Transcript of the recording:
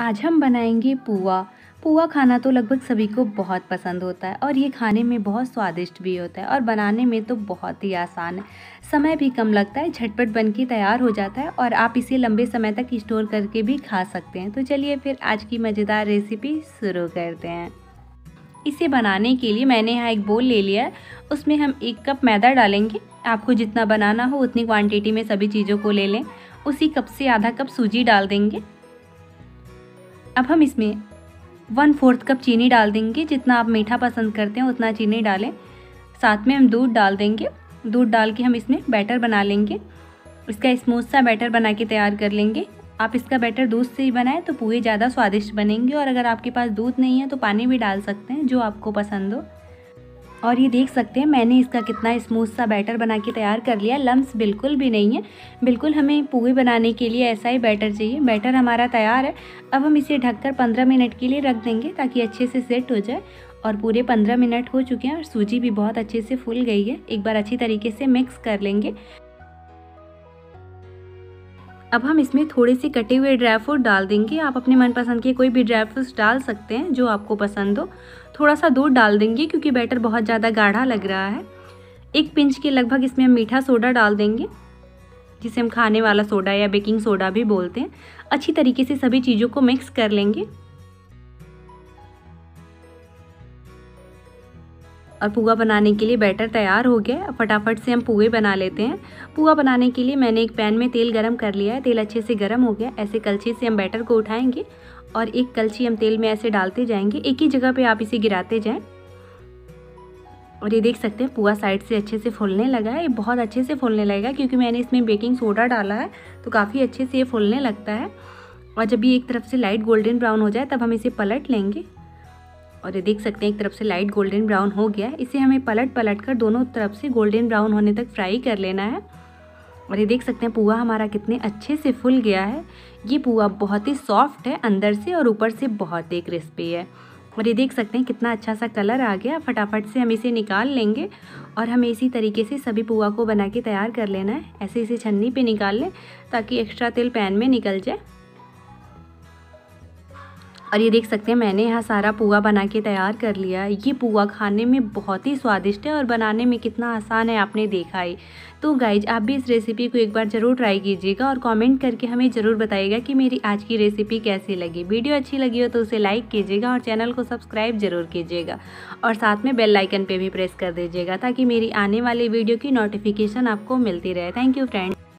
आज हम बनाएंगे पूआ। पूआ खाना तो लगभग सभी को बहुत पसंद होता है और ये खाने में बहुत स्वादिष्ट भी होता है और बनाने में तो बहुत ही आसान है, समय भी कम लगता है, झटपट बनके तैयार हो जाता है और आप इसे लंबे समय तक स्टोर करके भी खा सकते हैं। तो चलिए फिर आज की मज़ेदार रेसिपी शुरू करते हैं। इसे बनाने के लिए मैंने यहाँ एक बोल ले लिया है, उसमें हम 1 कप मैदा डालेंगे। आपको जितना बनाना हो उतनी क्वांटिटी में सभी चीज़ों को ले लें। उसी कप से आधा कप सूजी डाल देंगे। अब हम इसमें 1/4 कप चीनी डाल देंगे। जितना आप मीठा पसंद करते हैं उतना चीनी डालें। साथ में हम दूध डाल देंगे। दूध डाल के हम इसमें बैटर बना लेंगे। इसका स्मूथ सा बैटर बना के तैयार कर लेंगे। आप इसका बैटर दूध से ही बनाएं तो पूए ज़्यादा स्वादिष्ट बनेंगे और अगर आपके पास दूध नहीं है तो पानी भी डाल सकते हैं, जो आपको पसंद हो। और ये देख सकते हैं मैंने इसका कितना स्मूथ सा बैटर बना के तैयार कर लिया। लम्स बिल्कुल भी नहीं है। बिल्कुल हमें पूए बनाने के लिए ऐसा ही बैटर चाहिए। बैटर हमारा तैयार है। अब हम इसे ढककर 15 मिनट के लिए रख देंगे ताकि अच्छे से सेट हो जाए। और पूरे 15 मिनट हो चुके हैं और सूजी भी बहुत अच्छे से फूल गई है। एक बार अच्छी तरीके से मिक्स कर लेंगे। अब हम इसमें थोड़े से कटे हुए ड्राई फ्रूट डाल देंगे। आप अपने मनपसंद के कोई भी ड्राई फ्रूट्स डाल सकते हैं जो आपको पसंद हो। थोड़ा सा दूध डाल देंगे क्योंकि बैटर बहुत ज़्यादा गाढ़ा लग रहा है। 1 पिंच के लगभग इसमें हम मीठा सोडा डाल देंगे, जिसे हम खाने वाला सोडा या बेकिंग सोडा भी बोलते हैं। अच्छी तरीके से सभी चीज़ों को मिक्स कर लेंगे और पूआ बनाने के लिए बैटर तैयार हो गया। फटाफट से हम पूए बना लेते हैं। पूआ बनाने के लिए मैंने एक पैन में तेल गरम कर लिया है। तेल अच्छे से गरम हो गया। ऐसे कलछी से हम बैटर को उठाएंगे और एक कलछी हम तेल में ऐसे डालते जाएंगे। एक ही जगह पे आप इसे गिराते जाएं। और ये देख सकते हैं पूआ साइड से अच्छे से फूलने लगा है। ये बहुत अच्छे से फूलने लगेगा क्योंकि मैंने इसमें बेकिंग सोडा डाला है तो काफ़ी अच्छे से ये फूलने लगता है। और जब ये एक तरफ से लाइट गोल्डन ब्राउन हो जाए तब हम इसे पलट लेंगे। और ये देख सकते हैं एक तरफ से लाइट गोल्डन ब्राउन हो गया है। इसे हमें पलट पलट कर दोनों तरफ से गोल्डन ब्राउन होने तक फ्राई कर लेना है। और ये देख सकते हैं पूआ हमारा कितने अच्छे से फूल गया है। ये पूआ बहुत ही सॉफ्ट है अंदर से और ऊपर से बहुत ही क्रिस्पी है। और ये देख सकते हैं कितना अच्छा सा कलर आ गया। फटाफट से हम इसे निकाल लेंगे और हमें इसी तरीके से सभी पूआ को बना के तैयार कर लेना है। ऐसे इसे छन्नी पे निकाल लें ताकि एक्स्ट्रा तेल पैन में निकल जाए। और ये देख सकते हैं मैंने यहाँ सारा पूआ बना के तैयार कर लिया। ये पूआ खाने में बहुत ही स्वादिष्ट है और बनाने में कितना आसान है आपने देखा ही। तो गाइज आप भी इस रेसिपी को एक बार ज़रूर ट्राई कीजिएगा और कमेंट करके हमें ज़रूर बताइएगा कि मेरी आज की रेसिपी कैसी लगी। वीडियो अच्छी लगी हो तो उसे लाइक कीजिएगा और चैनल को सब्सक्राइब ज़रूर कीजिएगा और साथ में बेल आइकन पर भी प्रेस कर दीजिएगा ताकि मेरी आने वाली वीडियो की नोटिफिकेशन आपको मिलती रहे। Thank you friends.